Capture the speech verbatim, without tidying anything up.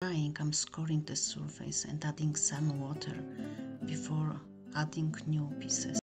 Drying, I'm scoring the surface and adding some water before adding new pieces.